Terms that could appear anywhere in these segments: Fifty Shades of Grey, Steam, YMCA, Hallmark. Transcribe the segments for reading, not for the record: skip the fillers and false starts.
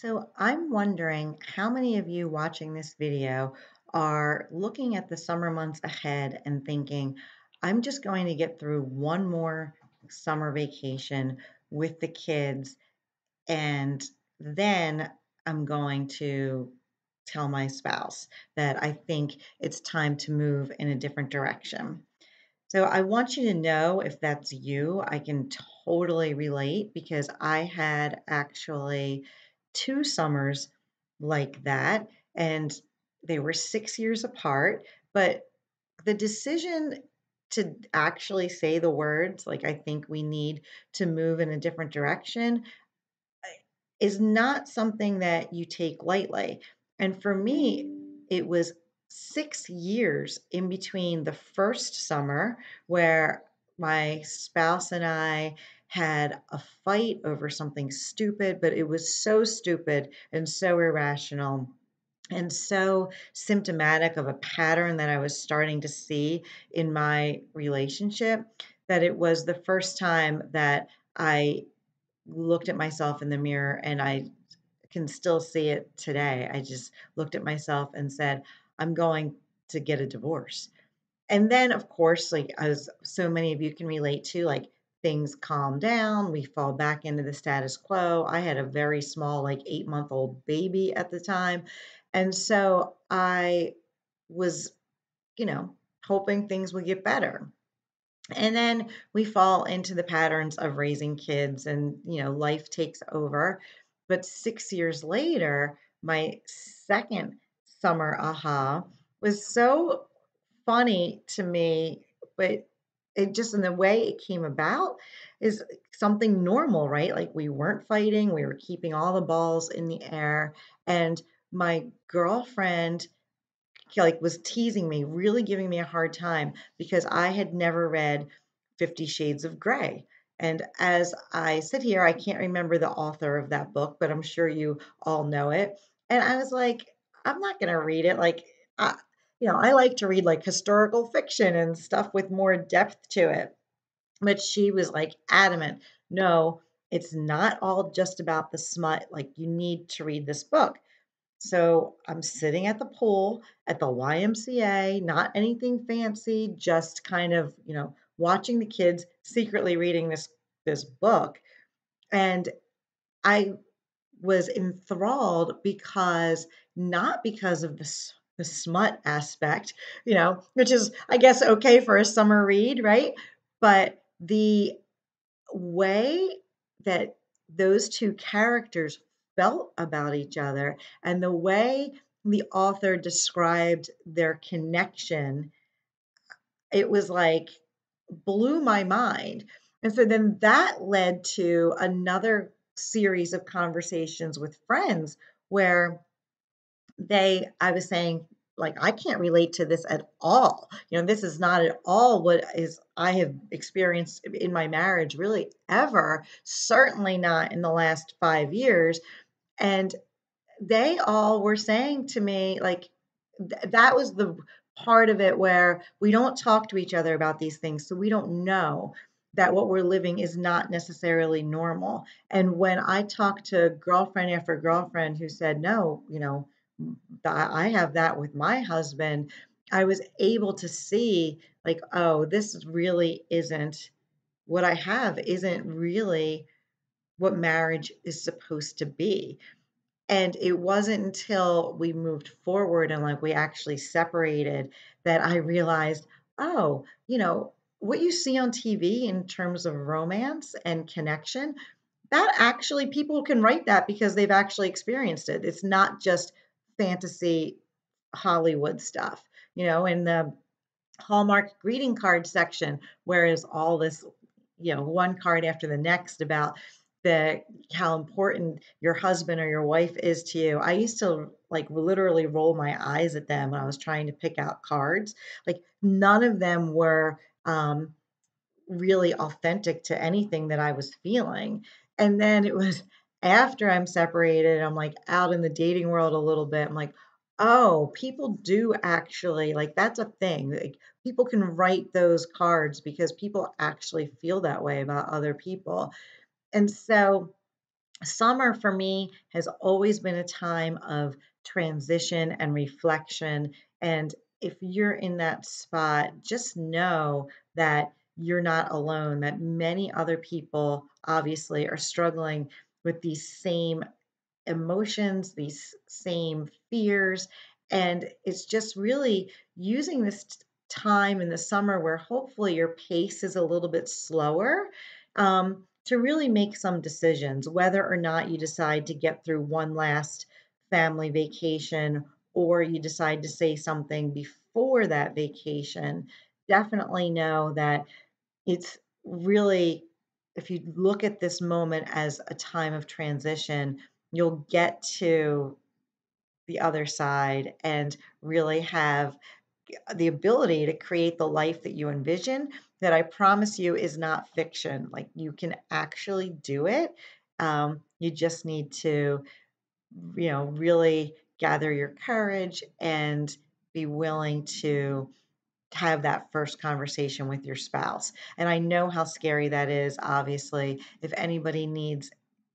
So I'm wondering how many of you watching this video are looking at the summer months ahead and thinking, I'm just going to get through one more summer vacation with the kids, and then I'm going to tell my spouse that I think it's time to move in a different direction. So I want you to know if that's you. I can totally relate because I had actually 2 summers like that, and they were 6 years apart, but the decision to actually say the words, like, I think we need to move in a different direction, is not something that you take lightly. And for me, it was 6 years in between the first summer where my spouse and I had a fight over something stupid, but it was so stupid and so irrational and so symptomatic of a pattern that I was starting to see in my relationship that it was the first time that I looked at myself in the mirror, and I can still see it today. I just looked at myself and said, I'm going to get a divorce. And then, of course, like, as so many of you can relate to, like, things calm down, we fall back into the status quo. I had a very small, like, 8-month-old baby at the time. And so I was, hoping things would get better. And then we fall into the patterns of raising kids and, life takes over. But 6 years later, my second summer aha was so funny to me, but it just, in the way it came about, is something normal, right? Like, we weren't fighting, we were keeping all the balls in the air, and my girlfriend was teasing me, really giving me a hard time because I had never read 50 Shades of Grey. And as I sit here, I can't remember the author of that book, but I'm sure you all know it. And I was like, I'm not going to read it. Like, I like to read like historical fiction and stuff with more depth to it. But she was like adamant, no, it's not all just about the smut. Like, you need to read this book. So I'm sitting at the pool at the YMCA, not anything fancy, just kind of, watching the kids, secretly reading this book. And I was enthralled not because of the smut aspect, which is, I guess, okay for a summer read, right? But the way that those two characters felt about each other and the way the author described their connection, it was like, blew my mind. And so then that led to another series of conversations with friends where I was saying, like, I can't relate to this at all. This is not at all what I have experienced in my marriage, really ever, certainly not in the last 5 years. And they all were saying to me, like, that was the part of it where we don't talk to each other about these things. So we don't know that what we're living is not necessarily normal. And when I talked to girlfriend after girlfriend who said, no, I have that with my husband, I was able to see, like, oh, this really isn't what I have, isn't really what marriage is supposed to be. And it wasn't until we moved forward and, like, we actually separated that I realized, oh, what you see on TV in terms of romance and connection, that actually people can write that because they've actually experienced it. It's not just fantasy Hollywood stuff, in the Hallmark greeting card section, whereas all this, one card after the next about how important your husband or your wife is to you. I used to, like, literally roll my eyes at them when I was trying to pick out cards. Like, none of them were really authentic to anything that I was feeling. And then it was after I'm separated, I'm like out in the dating world a little bit. I'm like, oh, people do actually, like, that's a thing. Like, people can write those cards because people actually feel that way about other people. And so Summer for me has always been a time of transition and reflection. And if you're in that spot, just know that you're not alone, that many other people obviously are struggling with these same emotions, these same fears. And it's just really using this time in the summer where hopefully your pace is a little bit slower, to really make some decisions, whether or not you decide to get through one last family vacation or you decide to say something before that vacation. Definitely know that it's really, if you look at this moment as a time of transition, you'll get to the other side and really have the ability to create the life that you envision, that I promise you is not fiction. Like, you can actually do it. You just need to, really gather your courage and be willing to have that first conversation with your spouse. And I know how scary that is, obviously. If anybody needs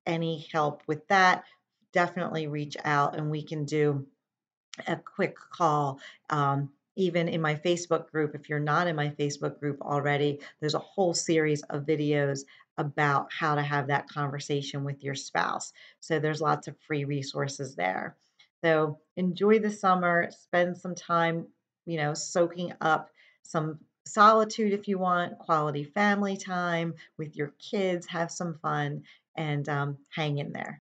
any help with that, definitely reach out and we can do a quick call. Even in my Facebook group, if you're not in my Facebook group already, there's a whole series of videos about how to have that conversation with your spouse. So there's lots of free resources there. So enjoy the summer, spend some time, soaking up some solitude if you want, quality family time with your kids, have some fun, and hang in there.